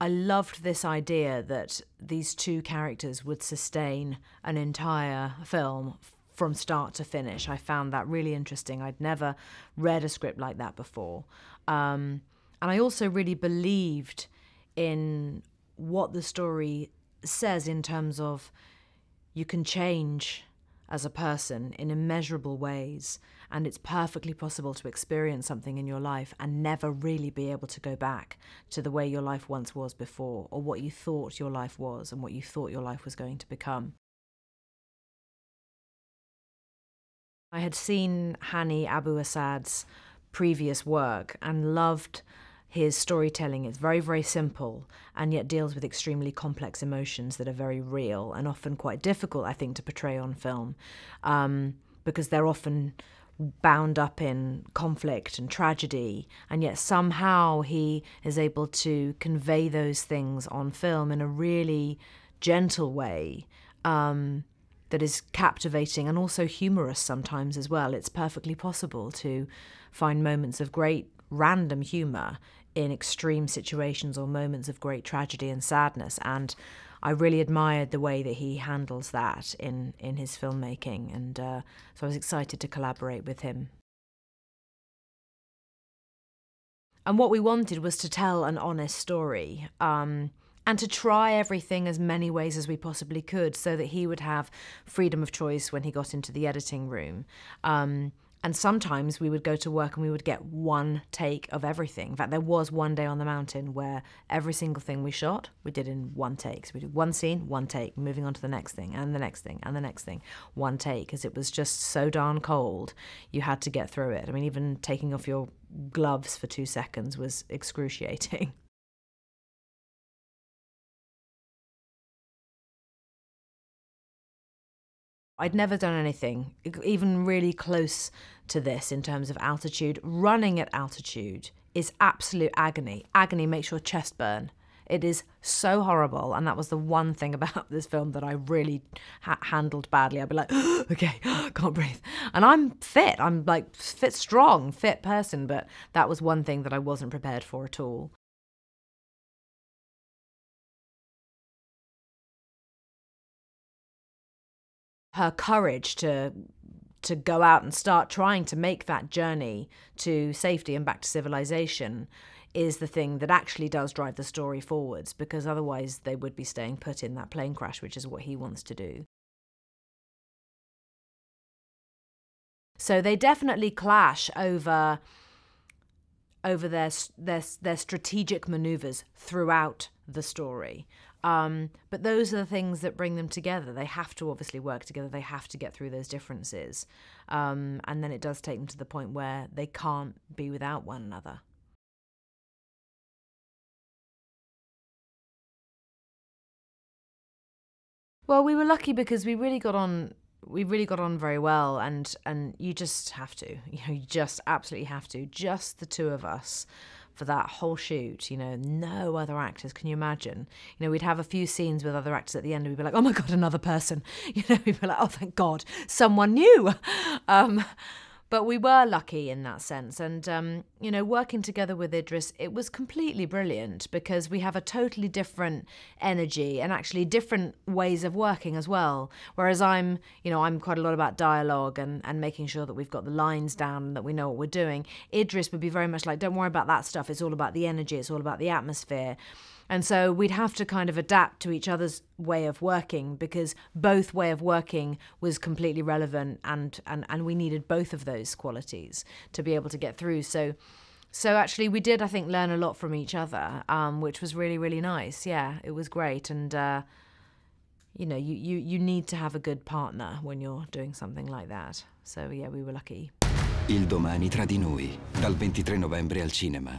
I loved this idea that these two characters would sustain an entire film from start to finish. I found that really interesting. I'd never read a script like that before. And I also really believed in what the story says in terms of you can change as a person in immeasurable ways, and it's perfectly possible to experience something in your life and never really be able to go back to the way your life once was before, or what you thought your life was and what you thought your life was going to become. I had seen Hani Abu-Asad's previous work and loved his storytelling. It's very, very simple and yet deals with extremely complex emotions that are very real and often quite difficult, I think, to portray on film because they're often bound up in conflict and tragedy, and yet somehow he is able to convey those things on film in a really gentle way that is captivating and also humorous sometimes as well. It's perfectly possible to find moments of great random humour in extreme situations or moments of great tragedy and sadness, and I really admired the way that he handles that in his filmmaking, and so I was excited to collaborate with him. And what we wanted was to tell an honest story and to try everything as many ways as we possibly could so that he would have freedom of choice when he got into the editing room. And sometimes we would go to work and we would get one take of everything. In fact, there was one day on the mountain where every single thing we shot, we did in one take. So we did one scene, one take, moving on to the next thing, and the next thing, and the next thing, one take, because it was just so darn cold, you had to get through it. I mean, even taking off your gloves for 2 seconds was excruciating. I'd never done anything even really close to this in terms of altitude. Running at altitude is absolute agony. Agony makes your chest burn. It is so horrible, and that was the one thing about this film that I really handled badly. I'd be like, okay, can't breathe. And I'm fit. I'm like fit, strong, fit person, but that was one thing that I wasn't prepared for at all. Her courage to go out and start trying to make that journey to safety and back to civilization is the thing that actually does drive the story forwards, because otherwise they would be staying put in that plane crash, which is what he wants to do. So they definitely clash over their strategic maneuvers throughout the story. But those are the things that bring them together. They have to obviously work together. They have to get through those differences. And then it does take them to the point where they can't be without one another. Well, we were lucky because we really got on very well, and you just have to, you just absolutely have to, just the two of us for that whole shoot, no other actors. Can you imagine? We'd have a few scenes with other actors at the end and we'd be like, oh my God, another person. We'd be like, oh, thank God, someone new. But we were lucky in that sense. And, working together with Idris, it was completely brilliant because we have a totally different energy and actually different ways of working as well. Whereas I'm quite a lot about dialogue and making sure that we've got the lines down and that we know what we're doing. Idris would be very much like, don't worry about that stuff. It's all about the energy. It's all about the atmosphere. And so we'd have to kind of adapt to each other's way of working because both way of working was completely relevant, and we needed both of those qualities to be able to get through. So actually we did, I think, learn a lot from each other, which was really, really nice. Yeah, it was great. And, you need to have a good partner when you're doing something like that. So yeah, we were lucky. Il domani tra di noi, dal 23 novembre al cinema.